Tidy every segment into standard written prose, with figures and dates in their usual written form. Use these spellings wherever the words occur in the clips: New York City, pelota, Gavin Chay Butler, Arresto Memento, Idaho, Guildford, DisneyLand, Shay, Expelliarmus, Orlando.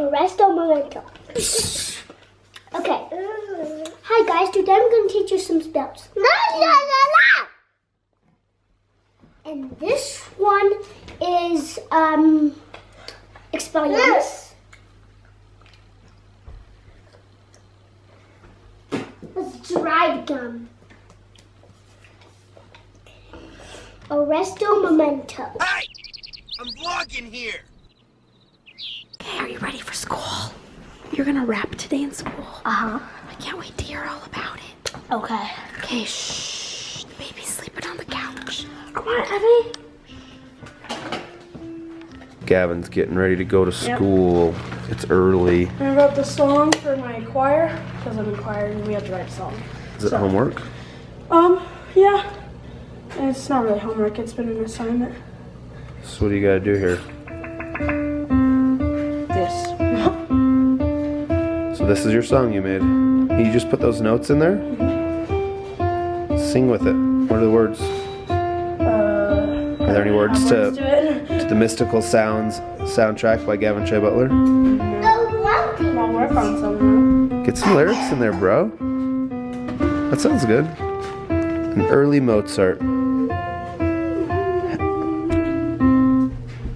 Arresto Memento. Okay. Hi guys, today I'm going to teach you some spells. No! And this one is Expelliarmus. It's dried gum. Arresto Memento. Hey! I'm vlogging here! Okay, are you ready for school? You're gonna rap today in school. I can't wait to hear all about it. Okay. Okay, shh. The baby's sleeping on the couch. Come on, Abby. Gavin's getting ready to go to school. Yep. It's early. I wrote the song for my choir, because I'm in choir and we have to write a song. Is it homework? Yeah. It's not really homework, it's been an assignment. So what do you gotta do here? This. So this is your song you made. You just put those notes in there? Mm-hmm. Sing with it. What are the words? Are there any words to the mystical sounds soundtrack by Gavin Chay Butler? I'll work on some. Get some lyrics in there, bro. That sounds good. An early Mozart.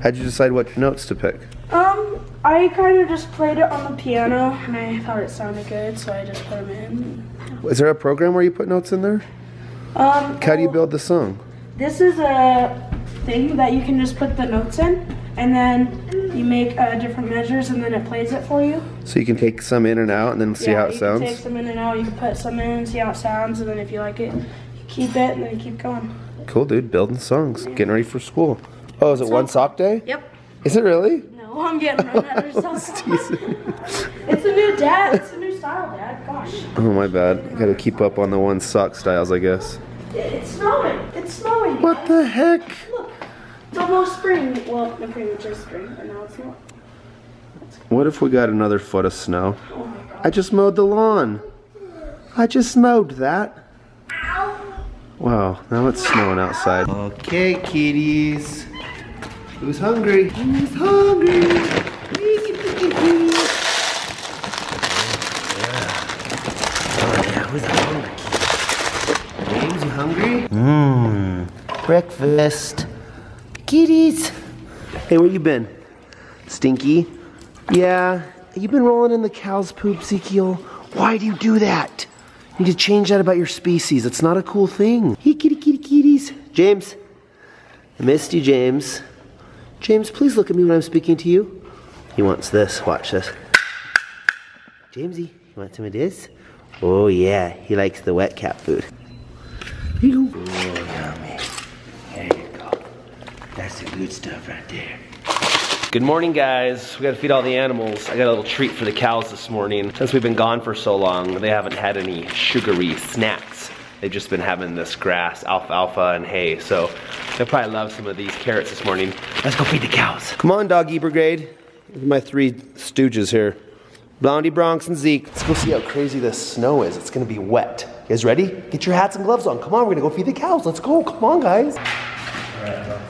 How'd you decide what notes to pick? I kind of just played it on the piano and I thought it sounded good, so I just put them in. Is there a program where you put notes in there? How do you build the song? This is a thing that you can just put the notes in, and then you make different measures and then it plays it for you. So you can take some in and out and then see how it sounds? Yeah, you can take some in and out, you can put some in and see how it sounds, and then if you like it, you keep it and then you keep going. Cool, dude, building songs, getting ready for school. Oh, is it one sock day? Yep. Is it really? No, I'm getting run out of yourself. It's a new dad. It's a new style, Dad. Gosh. Oh, my bad. I gotta keep up on the one sock styles, I guess. It's snowing. It's snowing. What the heck? Look, it's almost spring. Well, no, pretty much is spring, but now it's not. What if we got another foot of snow? Oh my God. I just mowed the lawn. I just mowed that. Ow. Wow, now it's snowing outside. Okay, kitties. Who's hungry? Who's hungry? Who's hungry? James, you hungry? Mmm. Breakfast. Kitties. Hey, where you been? Stinky? Yeah. You been rolling in the cow's poop, Ezekiel? Why do you do that? You need to change that about your species. It's not a cool thing. Hey, kitty, kitty, kitties. James. I missed you, James. James, please look at me when I'm speaking to you. He wants this. Watch this. Jamesy, you want some of this? Oh, yeah. He likes the wet cat food. Here you go. Oh, yummy. There you go. That's the good stuff right there. Good morning, guys. We gotta feed all the animals. I got a little treat for the cows this morning. Since we've been gone for so long, they haven't had any sugary snacks. They've just been having this grass, alfalfa, and hay, so they'll probably love some of these carrots this morning. Let's go feed the cows. Come on, doggy brigade. Look at my three stooges here. Blondie, Bronx, and Zeke. Let's go see how crazy this snow is. It's gonna be wet. You guys ready? Get your hats and gloves on. Come on, we're gonna go feed the cows. Let's go, come on, guys. All right, Bronx.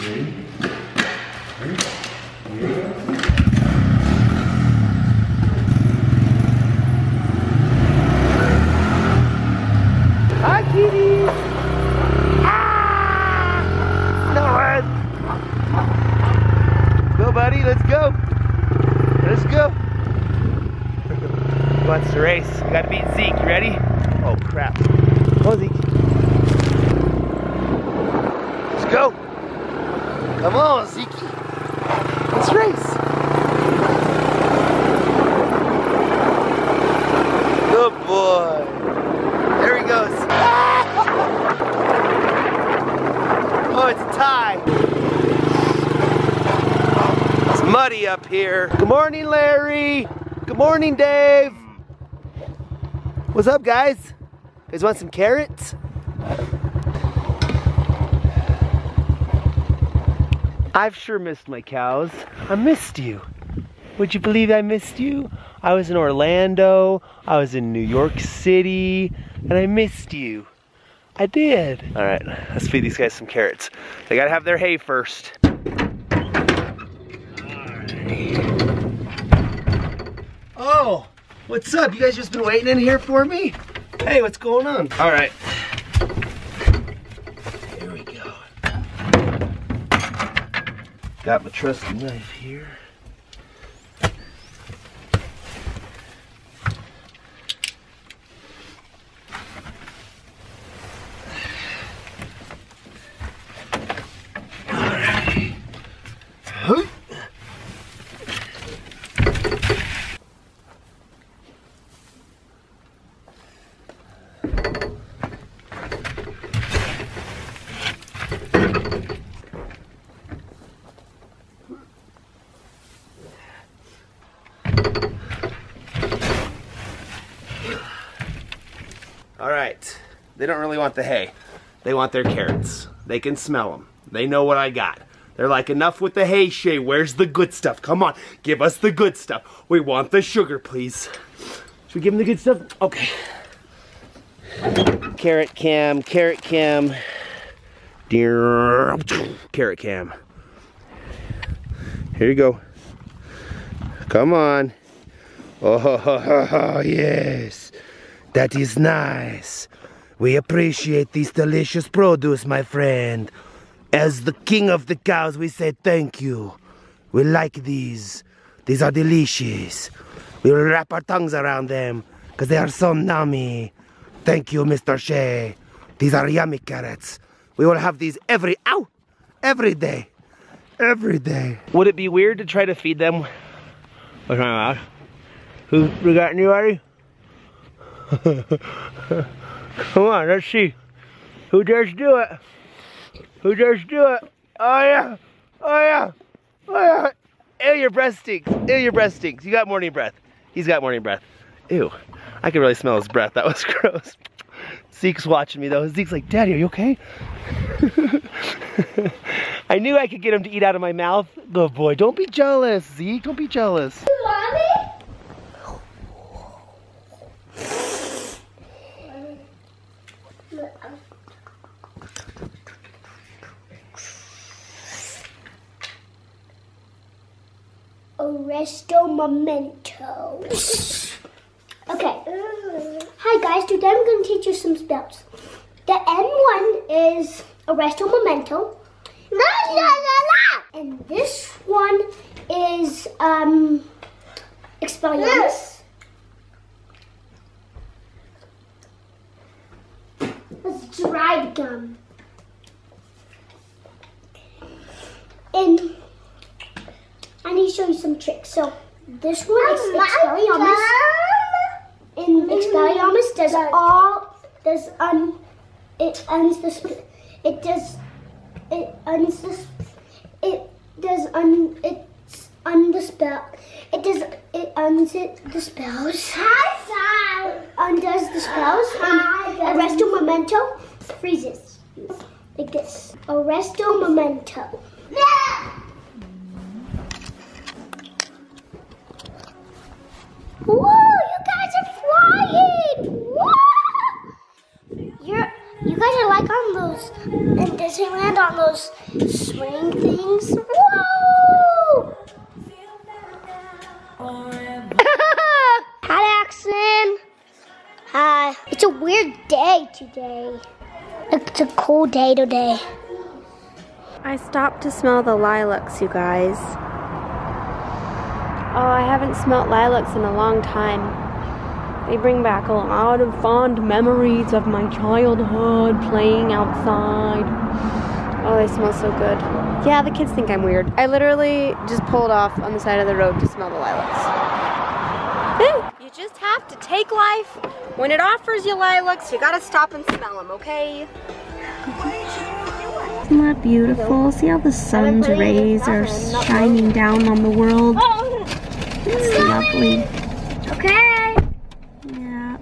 Ready? Wants to race. You gotta beat Zeke. You ready? Oh crap! Come on, Zeke. Let's go. Come on, Zeke. Let's race. Good boy. There he goes. Oh, it's a tie. It's muddy up here. Good morning, Larry. Good morning, Dave. What's up, guys? You guys want some carrots? I've sure missed my cows. I missed you. Would you believe I missed you? I was in Orlando, I was in New York City, and I missed you. I did. All right, let's feed these guys some carrots. They gotta have their hay first. All right. Oh, what's up? You guys just been waiting in here for me? Hey, what's going on? All right. Here we go. Got my trusty knife here. Alright, they don't really want the hay. They want their carrots. They can smell them. They know what I got. They're like, enough with the hay, Shay. Where's the good stuff? Come on, give us the good stuff. We want the sugar, please. Should we give them the good stuff? Okay. Carrot cam, carrot cam. Dear, carrot cam. Here you go. Come on. Oh, yes. That is nice. We appreciate these delicious produce, my friend. As the king of the cows, we say thank you. We like these. These are delicious. We will wrap our tongues around them because they are so nummy. Thank you, Mr. Shay. These are yummy carrots. We will have these every day. Every day. Would it be weird to try to feed them? What's my mouth? Who got anybody? Come on, let's see. Who dares do it? Who dares do it? Oh yeah! Oh yeah! Oh yeah! Ew, your breath stinks! Ew, your breath stinks! You got morning breath. He's got morning breath. Ew. I can really smell his breath. That was gross. Zeke's watching me though. Zeke's like, Daddy, are you okay? I knew I could get him to eat out of my mouth. Good boy. Don't be jealous, Zeke. Don't be jealous. You love it? Arresto Memento. Okay. Hi guys, today I'm going to teach you some spells. The N1 is Arresto Memento. And this one is Expelliarmus. That's dried gum. And I need to show you some tricks. So this one is Expelliarmus. And Expelliarmus does it undoes the spells. It undoes the spells. And Arresto Memento freezes. Like this. Arresto Memento. Yeah. Whoa, you guys are flying! Whoa! You guys are like on those, in Disneyland, on those swing things. Whoa! Hi, Axon. Hi. It's a weird day today. It's a cold day today. I stopped to smell the lilacs, you guys. Oh, I haven't smelt lilacs in a long time. They bring back a lot of fond memories of my childhood playing outside. Oh, they smell so good. Yeah, the kids think I'm weird. I literally just pulled off on the side of the road to smell the lilacs. You just have to take life. When it offers you lilacs, you gotta stop and smell them, okay? Isn't that beautiful? See how the sun's rays are shining down on the world? It's lovely. Okay. Yeah,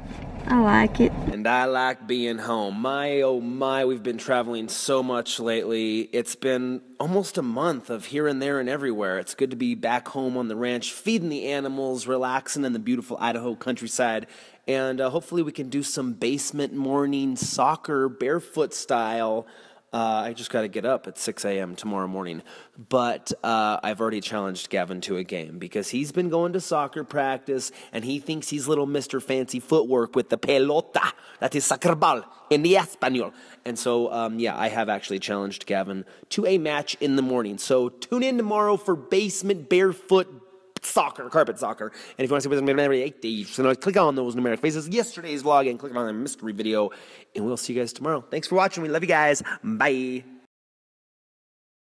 I like it. And I like being home. My, oh my, we've been traveling so much lately. It's been almost a month of here and there and everywhere. It's good to be back home on the ranch, feeding the animals, relaxing in the beautiful Idaho countryside. And hopefully we can do some basement morning soccer, barefoot style, I just got to get up at 6 a.m. tomorrow morning. But I've already challenged Gavin to a game because he's been going to soccer practice, and he thinks he's little Mr. Fancy Footwork with the pelota. That is soccer ball in the Español. And so, yeah, I have actually challenged Gavin to a match in the morning. So tune in tomorrow for basement barefoot soccer, carpet soccer. And if you want to see what's happening every 8 days, so click on those numeric faces, yesterday's vlog, and click on the mystery video. And we'll see you guys tomorrow. Thanks for watching. We love you guys. Bye.